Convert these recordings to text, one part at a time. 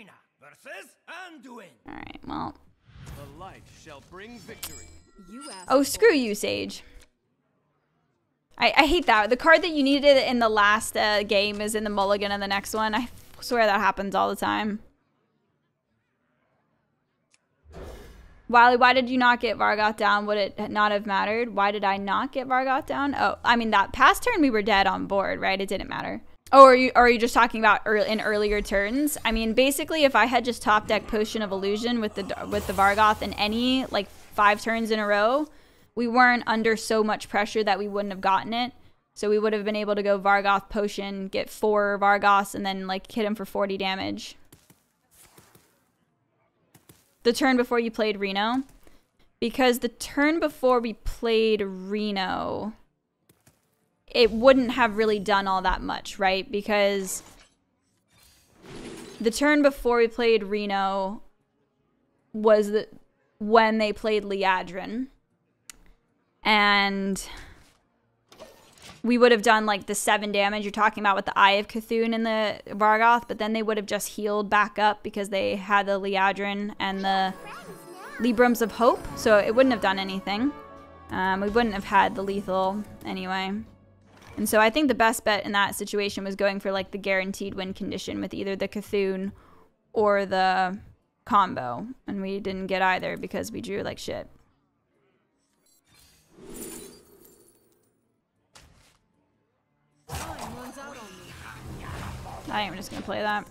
Arena versus Anduin. All right, well. The light shall bring victory. Oh, screw you, Sage. I hate that. The card that you needed in the last game is in the mulligan in the next one. I swear that happens all the time. Wally, why did you not get Vargoth down? Would it not have mattered? Why did I not get Vargoth down? Oh, I mean, that past turn we were dead on board, right? It didn't matter. Oh, are you just talking about in earlier turns? I mean, basically, if I had just top deck Potion of Illusion with the Vargoth in any, like, 5 turns in a row, we weren't under so much pressure that we wouldn't have gotten it. So we would have been able to go Vargoth Potion, get 4 Vargoths, and then, like, hit him for 40 damage. The turn before you played Reno? Because the turn before we played Reno, it wouldn't have really done all that much, right? Because the turn before we played Reno was when they played Liadrin. And we would have done like the 7 damage you're talking about with the Eye of C'Thun and the Vargoth, but then they would have just healed back up because they had the Liadrin and the Librams of Hope, so it wouldn't have done anything. We wouldn't have had the lethal anyway. And so I think the best bet in that situation was going for like the guaranteed win condition with either the C'Thun or the combo, and we didn't get either because we drew like shit. I am just gonna play that.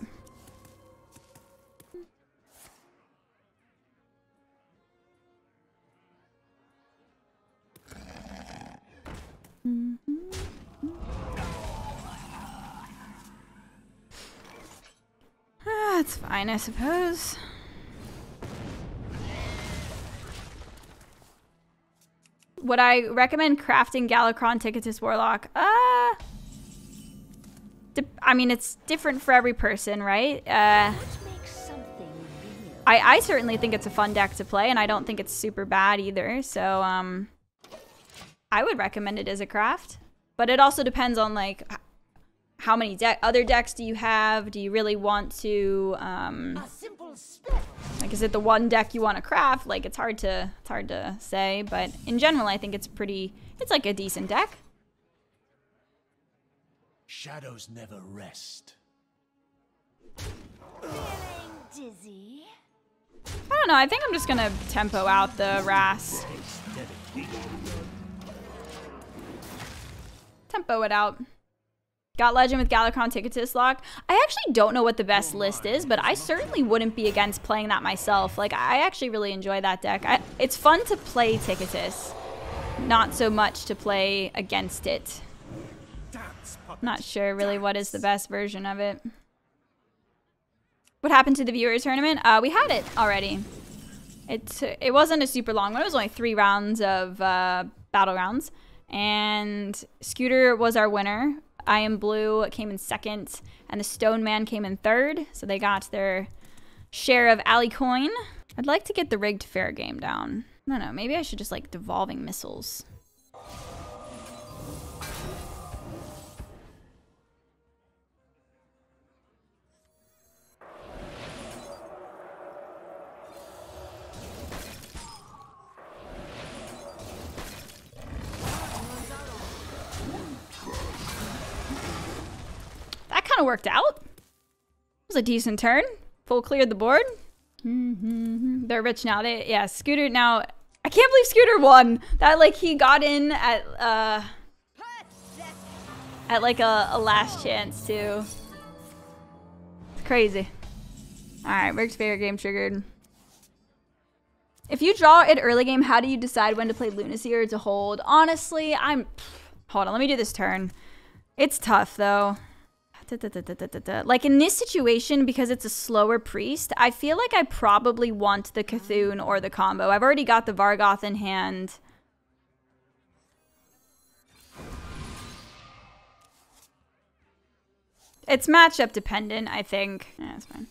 Mm-hmm. That's fine, I suppose. Would I recommend crafting Galakrond Ticketus Warlock? I mean, it's different for every person, right? I certainly think it's a fun deck to play, and I don't think it's super bad either. So, I would recommend it as a craft, but it also depends on like how many other decks do you have? Do you really want to? Like, is it the one deck you want to craft? Like, it's hard to say, but in general, I think it's like a decent deck. Shadows never rest. Feeling dizzy? I don't know. I think I'm just gonna tempo out the Ras. Tempo it out. Got Legend with Galakrond Ticketus Warlock. I actually don't know what the best list is, but I certainly wouldn't be against playing that myself. Like, I actually really enjoy that deck. It's fun to play Ticketus, not so much to play against it. Not sure really what is the best version of it. What happened to the viewer tournament? We had it already. It wasn't a super long one. It was only 3 rounds of battle rounds. And Scooter was our winner. I Am Blue came in 2nd. And the Stone Man came in 3rd. So they got their share of alley coin. I'd like to get the rigged fair game down. I don't know. Maybe I should just like devolving missiles. Worked out. It was a decent turn. Full cleared the board. Mm-hmm. They're rich now. Yeah, Scooter now. I can't believe Scooter won. That like he got in at like a last chance too. It's crazy. All right, Rick's favorite game triggered. If you draw it early game, how do you decide when to play Lunacy or to hold? Honestly, hold on. Let me do this turn. It's tough though. Like in this situation, because it's a slower priest, I feel like I probably want the C'Thun or the combo. I've already got the Vargoth in hand. It's matchup dependent, I think. Yeah, that's fine.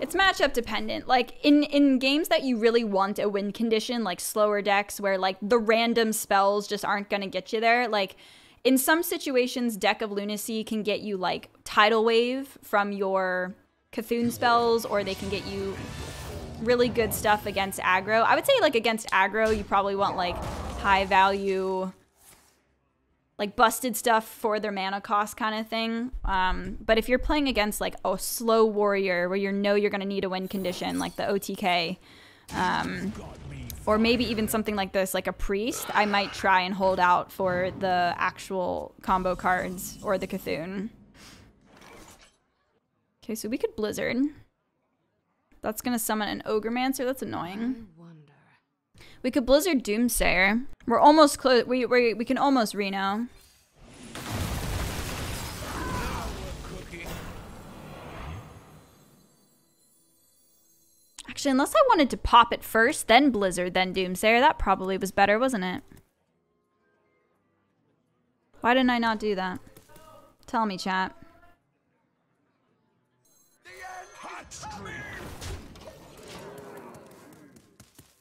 It's matchup dependent. Like in games that you really want a win condition, like slower decks where like the random spells just aren't gonna get you there, like In some situations, Deck of Lunacy can get you like Tidal Wave from your C'Thun spells, or they can get you really good stuff against aggro. I would say like against aggro, you probably want like high value, like busted stuff for their mana cost kind of thing. But if you're playing against like a slow warrior where you know you're gonna need a win condition, like the OTK, or maybe even something like this, like a priest, I might try and hold out for the actual combo cards or the C'Thun. Okay, so we could Blizzard. That's gonna summon an Ogre Mancer. That's annoying. We could Blizzard Doomsayer. We're almost close. We can almost Reno. Actually, unless I wanted to pop it first, then Blizzard, then Doomsayer, that probably was better, wasn't it? Why didn't I not do that? Tell me, chat.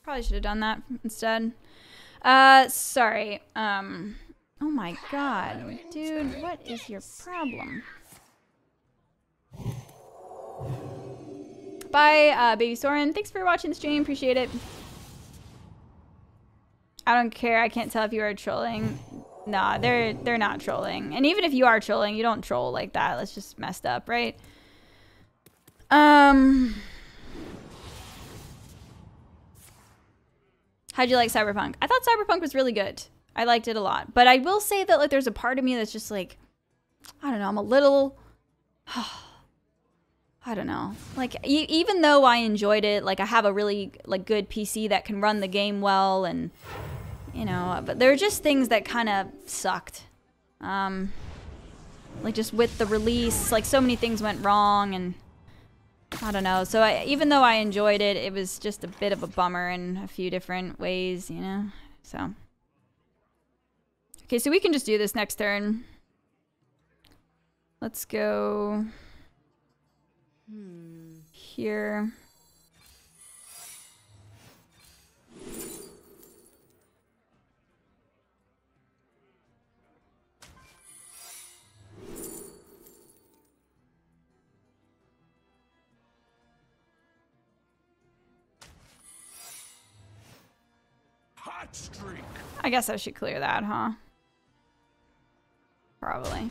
Probably should have done that instead. Sorry. Oh my god. Dude, what is your problem? Bye, Baby Soren. Thanks for watching the stream. Appreciate it. I don't care. I can't tell if you are trolling. Nah, they're not trolling. And even if you are trolling, you don't troll like that. That's just messed up, right? How'd you like Cyberpunk? I thought Cyberpunk was really good. I liked it a lot. But I will say that like there's a part of me that's just like, I don't know, I'm a little, I don't know. Like even though I enjoyed it, like I have a really like good PC that can run the game well, and you know, but there are just things that kind of sucked. Like just with the release, like so many things went wrong, and I don't know. So even though I enjoyed it, it was just a bit of a bummer in a few different ways, you know? So. Okay, so we can just do this next turn. Let's go here. I guess I should clear that, huh? Probably.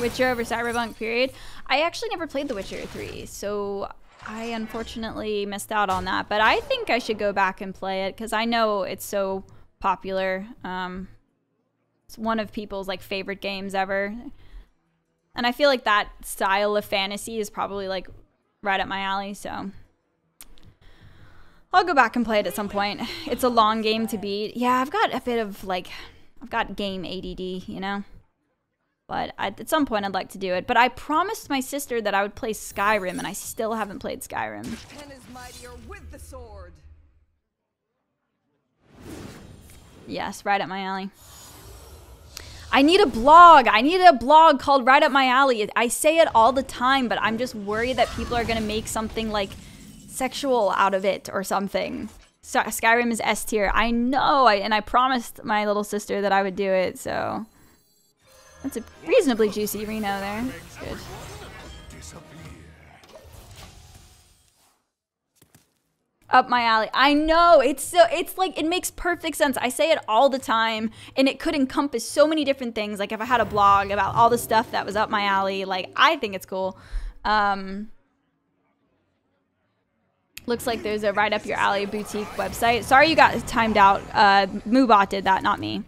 Witcher over Cyberpunk, period. I actually never played The Witcher 3, so I unfortunately missed out on that. But I think I should go back and play it, because I know it's so popular. It's one of people's like favorite games ever. And I feel like that style of fantasy is probably like right up my alley, so I'll go back and play it at some point. It's a long game to beat. Yeah, I've got a bit of like, I've got game ADD, you know? But at some point I'd like to do it. But I promised my sister that I would play Skyrim, and I still haven't played Skyrim. The pen is mightier with the sword. Yes, right up my alley. I need a blog. I need a blog called Right Up My Alley. I say it all the time, but I'm just worried that people are going to make something like sexual out of it or something. So Skyrim is S tier. I know, and I promised my little sister that I would do it, so. That's a reasonably juicy Reno there. That's good. Up my alley. I know, it's so, it's like, it makes perfect sense. I say it all the time, and it could encompass so many different things. Like if I had a blog about all the stuff that was up my alley, like I think it's cool. Looks like there's a Right Up Your Alley boutique website. Sorry you got timed out. Moobot did that, not me.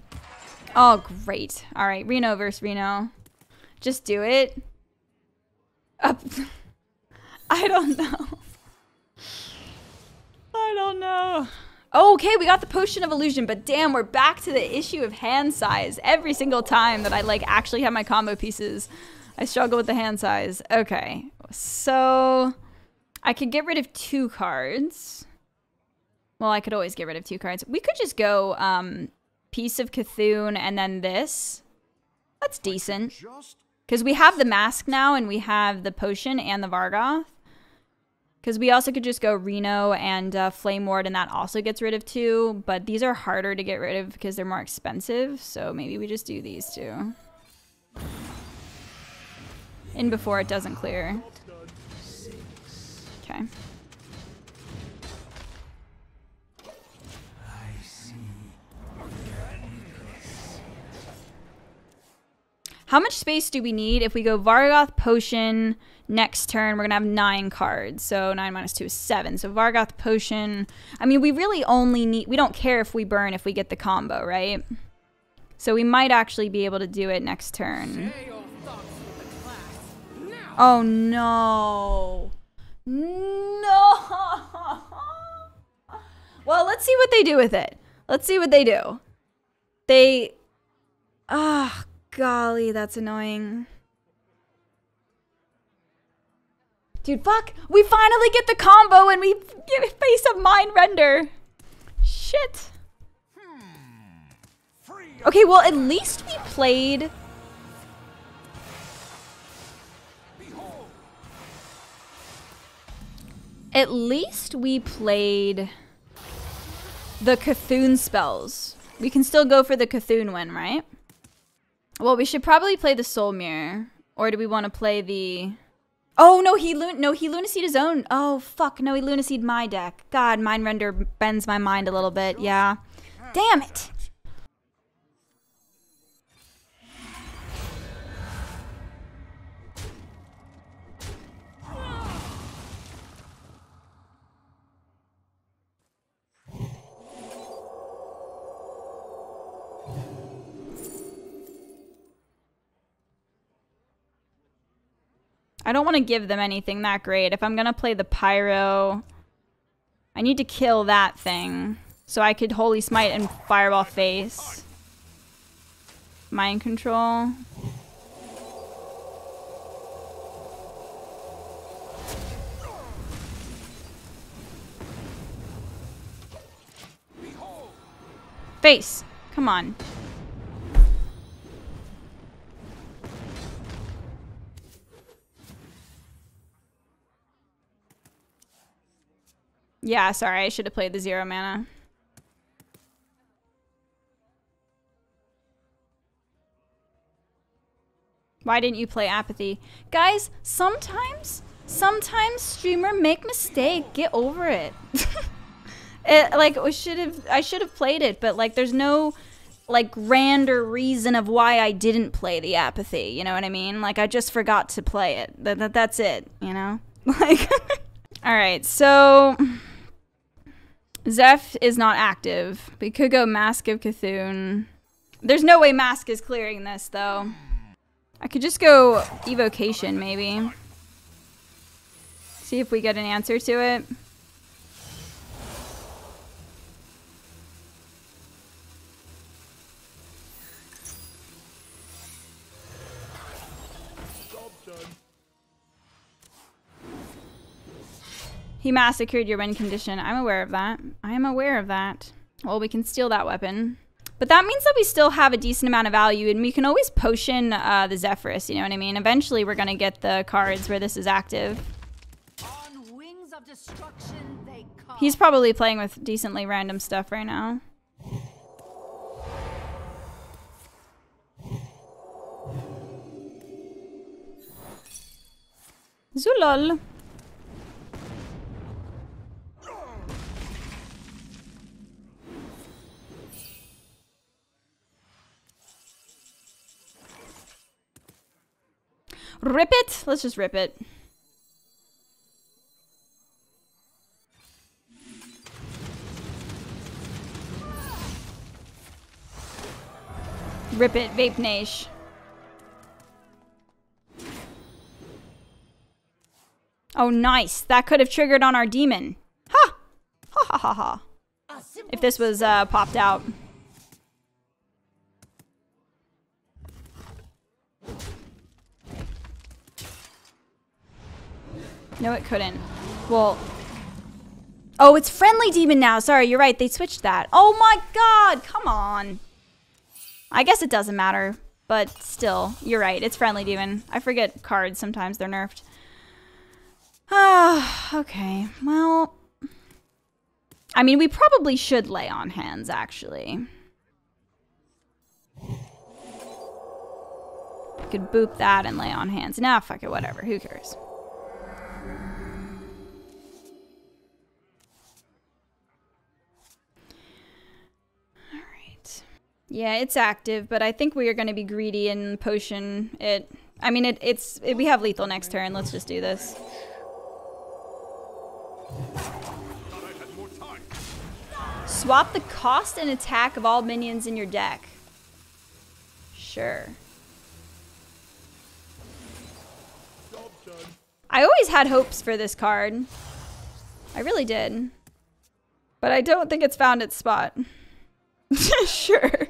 Oh, great. All right, Reno versus Reno. Just do it. Up. I don't know. I don't know. Oh, okay, we got the Potion of Illusion, but damn, we're back to the issue of hand size. Every single time that I like actually have my combo pieces, I struggle with the hand size. Okay, so I could get rid of two cards. Well, I could always get rid of two cards. We could just go Piece of C'Thun and then this. That's decent. Because we have the mask now, and we have the potion and the Vargoth. Because we also could just go Reno and Flame Ward, and that also gets rid of two. But these are harder to get rid of because they're more expensive. So maybe we just do these two. In before it doesn't clear. Okay. How much space do we need? If we go Vargoth Potion next turn, we're gonna have 9 cards. So 9 minus 2 is 7. So Vargoth Potion. I mean, we really only need, we don't care if we burn if we get the combo, right? So we might actually be able to do it next turn. Oh no. No. Well, let's see what they do with it. Let's see what they do. They, ah. Golly, that's annoying. Dude, fuck! We finally get the combo and we get a face of Mind Render! Shit. Okay, well, at least we played... At least we played... the C'Thun spells. We can still go for the C'Thun win, right? Well, we should probably play the Soul Mirror, or do we want to play the? Oh no, he lunacied his own. Oh fuck, no, he lunacied my deck. God, Mind Render bends my mind a little bit. Yeah, damn it. I don't want to give them anything that great. If I'm going to play the Pyro, I need to kill that thing. So I could Holy Smite and Fireball Face. Mind Control. Face! Come on. Yeah, sorry, I should have played the 0 mana. Why didn't you play Apathy? Guys, sometimes streamer make mistake, get over it. I should have played it, but like there's no like grander reason of why I didn't play the Apathy, you know what I mean? Like I just forgot to play it. That's it, you know? Like all right, so Zeph is not active. We could go Mask of C'Thun. There's no way Mask is clearing this, though. I could just go Evocation, maybe. See if we get an answer to it. He massacred your win condition. I'm aware of that. I am aware of that. Well, we can steal that weapon. But that means that we still have a decent amount of value, and we can always potion the Zephyrus, you know what I mean? Eventually, we're going to get the cards where this is active. On wings of destruction, they come. He's probably playing with decently random stuff right now. Zulol. Rip it! Let's just rip it. Rip it, Vape Nash. Oh, nice. That could have triggered on our demon. Ha! Ha ha ha ha. If this was popped out. No, it couldn't. Well, oh, it's Friendly Demon now. Sorry, you're right. They switched that. Oh my God, come on. I guess it doesn't matter, but still, you're right. It's Friendly Demon. I forget cards sometimes. They're nerfed. Ah. Okay, well... I mean, we probably should lay on hands, actually. We could boop that and lay on hands. Nah, fuck it, whatever. Who cares? Alright. Yeah, it's active, but I think we are going to be greedy and potion it. I mean, it's we have lethal next turn. Let's just do this. Swap the cost and attack of all minions in your deck. Sure. I always had hopes for this card. I really did. But I don't think it's found its spot. Sure.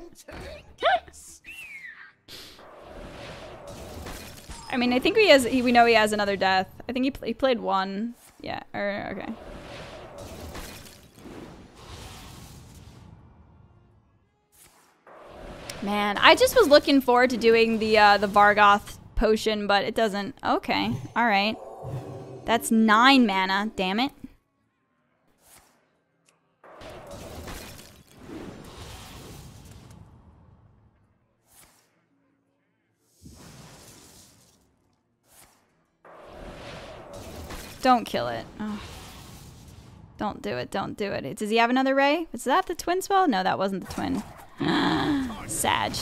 I mean, I think he has, we know he has another death. I think he played one. Yeah, or, okay. Man, I just was looking forward to doing the Vargoth potion, but it doesn't. Okay, all right. That's 9 mana, damn it. Don't kill it. Oh. Don't do it, don't do it. Does he have another ray? Is that the twin spell? No, that wasn't the twin. Sag.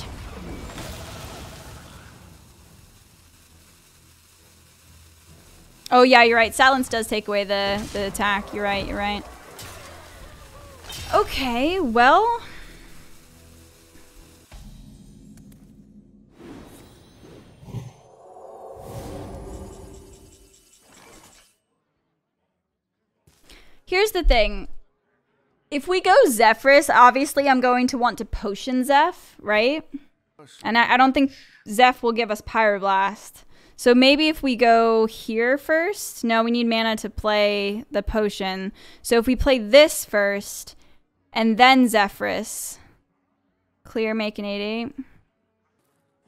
Oh yeah, you're right. Silence does take away the attack. You're right, you're right. Okay, well. Here's the thing. If we go Zephyrus, obviously I'm going to want to Potion Zeph, right? And I don't think Zeph will give us Pyroblast. So maybe if we go here first... No, we need mana to play the Potion. So if we play this first, and then Zephyrus... Clear, make an 8-8.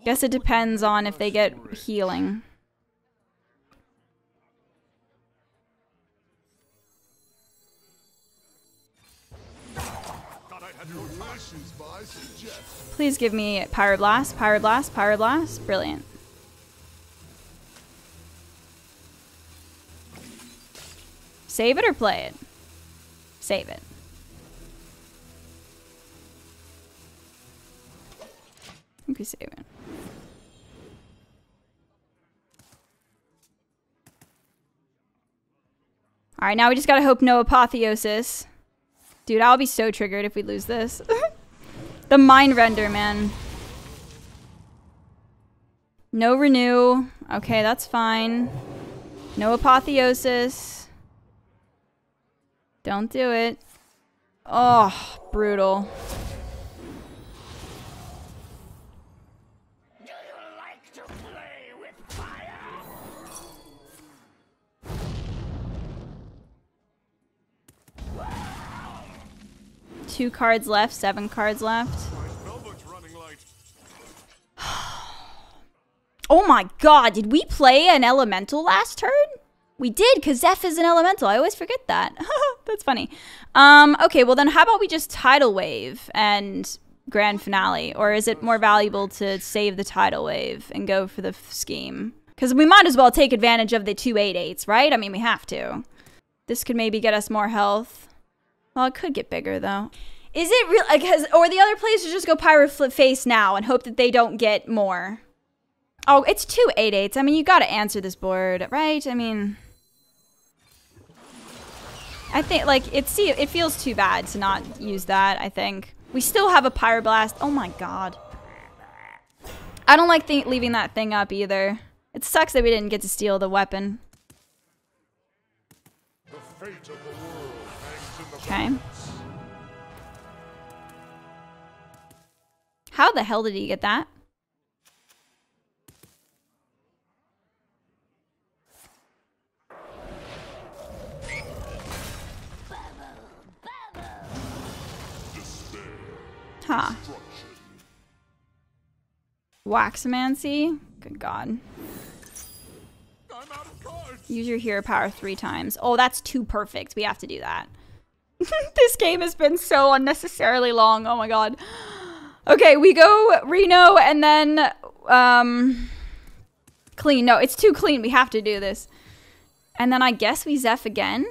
Guess it depends on if they get healing. Please give me Pyroblast, Pyroblast, Pyroblast. Brilliant. Save it or play it? Save it. Okay, save it. Alright, now we just gotta hope no Apotheosis. Dude, I'll be so triggered if we lose this. The Mind Render, man. No Renew. Okay, that's fine. No Apotheosis. Don't do it. Oh, brutal. Do you like to play with fire? Wow. 2 cards left, 7 cards left. Oh my god, did we play an elemental last turn? We did, because Zeph is an elemental. I always forget that. That's funny. Okay, well then how about we just Tidal Wave and Grand Finale? Or is it more valuable to save the Tidal Wave and go for the scheme? Because we might as well take advantage of the 2 8/8s, right? I mean, we have to. This could maybe get us more health. Well, it could get bigger though. Is it real? Or the other players should just go Pyro Flip Face now and hope that they don't get more. Oh, it's 2 8/8s. I mean, you gotta answer this board, right? I mean, I think like it feels too bad to not use that. I think we still have a Pyroblast. Oh my god, I don't like leaving that thing up either. It sucks that we didn't get to steal the weapon. The fate of the world. Okay. How the hell did he get that? Huh. Waxmancy? Good god. I'm out of cards. Use your hero power 3 times. Oh, that's too perfect. We have to do that. This game has been so unnecessarily long. Oh my god. Okay, we go Reno and then clean. No, it's too clean. We have to do this. And then I guess we Zeph again.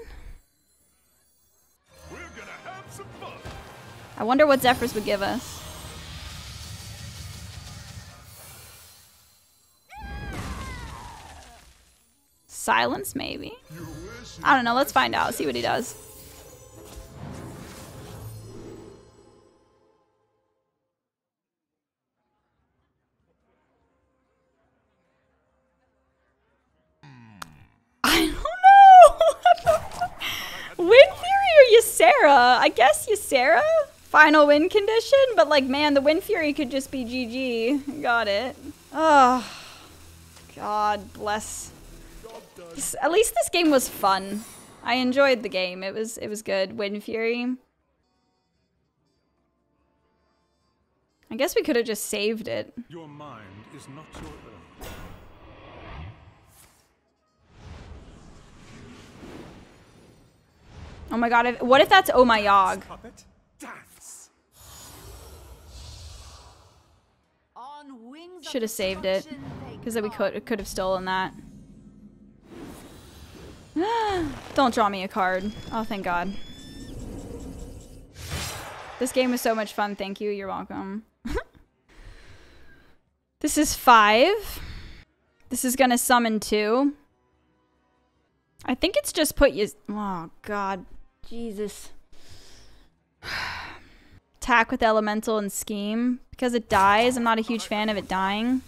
We're gonna have some fun. I wonder what Zephyrus would give us. Silence, maybe? I don't know. Let's find out. See what he does. I don't know! Windfury or Ysera? I guess Ysera? Final win condition? But like, man, the Windfury could just be GG. Got it. Oh, God bless. At least this game was fun. I enjoyed the game. It was good. Windfury. I guess we could have just saved it. Your mind is not your own. Oh my god! What if that's Omayog? Should have saved it, because then we could have stolen that. Don't draw me a card. Oh, thank God. This game was so much fun. Thank you. You're welcome. This is 5. This is gonna summon 2. I think it's just put you. Oh God, Jesus. Attack with Elemental and Scheme because it dies. I'm not a huge fan of it dying.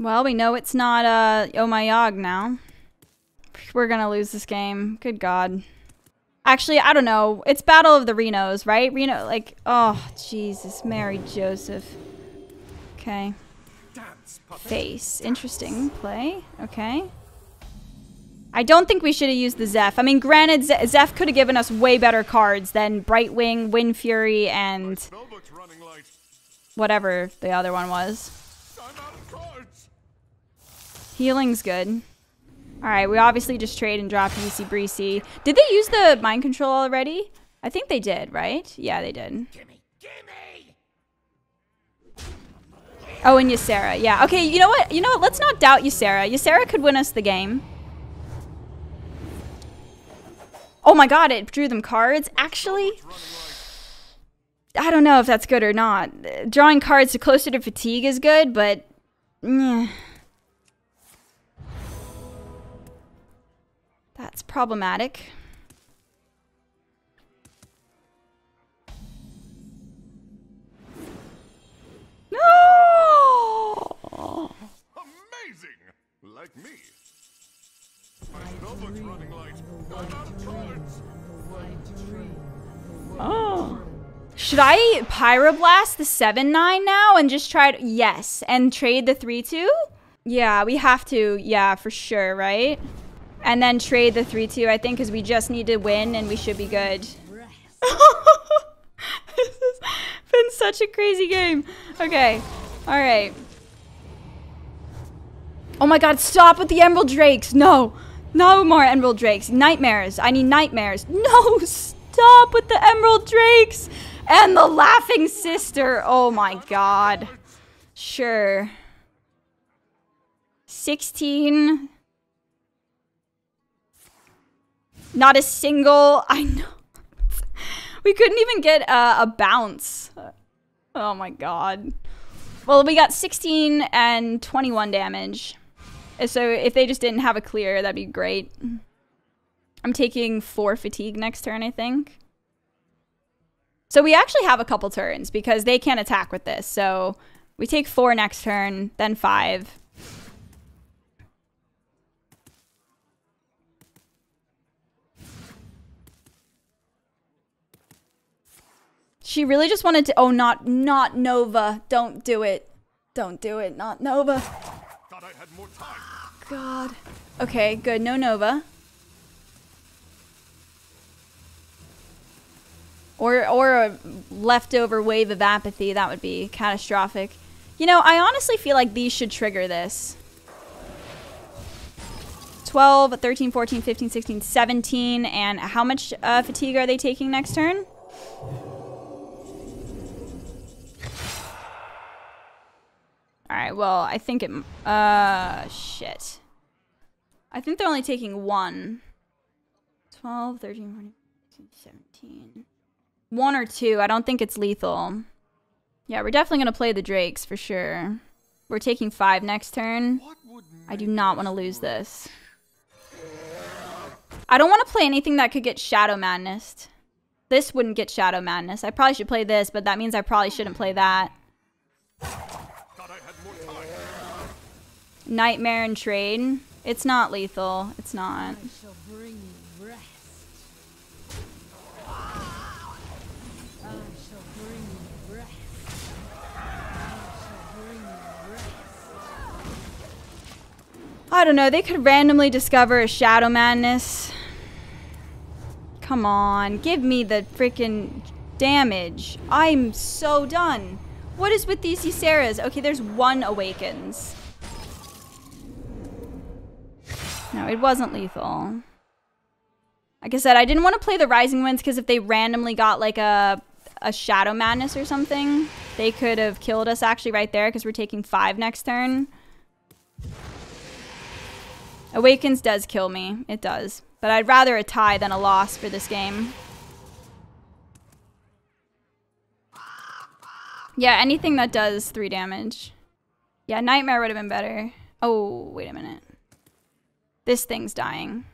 Well, we know it's not Omayog now. We're gonna lose this game. Good God. Actually, I don't know. It's Battle of the Renos, right? Reno, like, oh, Jesus, Mary, Joseph. Okay. Face. Interesting play. Okay. I don't think we should have used the Zeph. I mean, granted, Zeph could have given us way better cards than Brightwing, Windfury, and whatever the other one was. Healing's good. Alright, we obviously just trade and drop Yeezy Breezy. Did they use the mind control already? I think they did, right? Yeah, they did. Oh, and Ysera. Yeah, okay, you know what? You know what? Let's not doubt Ysera. Ysera could win us the game. Oh my god, it drew them cards. Actually, I don't know if that's good or not. Drawing cards closer to fatigue is good, but... yeah. That's problematic. No! Amazing, like me. My Nova's running light. Oh. Should I Pyroblast the 7/9 now and just try to, yes, and trade the 3/2? Yeah, we have to. Yeah, for sure, right? And then trade the 3/2, I think, because we just need to win and we should be good. This has been such a crazy game. Okay, all right. Oh my god, stop with the Emerald Drakes. No, no more Emerald Drakes. Nightmares, I need nightmares. No, stop with the Emerald Drakes and the Laughing Sister. Oh my god. Sure. 16. Not a single, I know. We couldn't even get a bounce. Oh my god. Well, we got 16 and 21 damage. So if they just didn't have a clear, that'd be great. I'm taking 4 fatigue next turn, I think. So we actually have a couple turns because they can't attack with this. So we take 4 next turn, then 5. She really just wanted to. Oh, not Nova. Don't do it. Don't do it. Not Nova. Thought I had more time. God. Okay, good. No Nova. Or a leftover wave of apathy. That would be catastrophic. You know, I honestly feel like these should trigger this. 12, 13, 14, 15, 16, 17. And how much fatigue are they taking next turn? All right, well, I think it, shit. I think they're only taking one. 12, 13, 14, 15, 17. One or two, I don't think it's lethal. Yeah, we're definitely gonna play the Drakes for sure. We're taking 5 next turn. I do not want to lose this. I don't want to play anything that could get Shadow Madnessed. This wouldn't get Shadow Madness. I probably should play this, but that means I probably shouldn't play that. Nightmare and trade. It's not lethal. It's not. I don't know. They could randomly discover a Shadow Madness. Come on. Give me the freaking damage. I'm so done. What is with these Yseras? Okay, there's one Awakens. No, it wasn't lethal. Like I said, I didn't want to play the Rising Winds because if they randomly got like a Shadow Madness or something, they could have killed us actually right there because we're taking 5 next turn. Awakens does kill me. It does. But I'd rather a tie than a loss for this game. Yeah, anything that does 3 damage. Yeah, Nightmare would have been better. Oh, wait a minute. This thing's dying.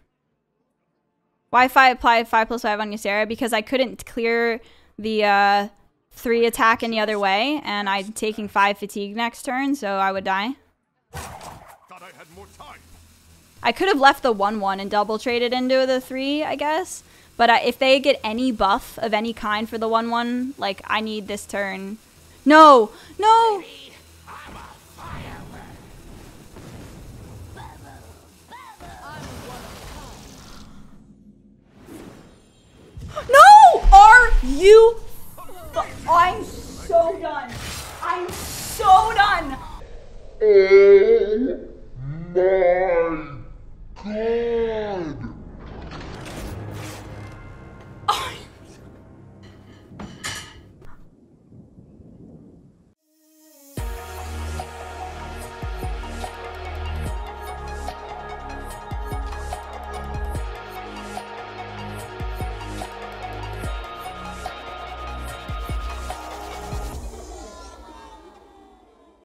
Wi-Fi applied 5 plus 5 on Ysera because I couldn't clear the 3 attack any other way, and I'm taking 5 fatigue next turn, so I would die. Thought I had more time. I could have left the 1-1 and double traded into the 3, I guess. But if they get any buff of any kind for the 1-1, like, I need this turn. No! No! No! Are you... I'm so done. I'm so done.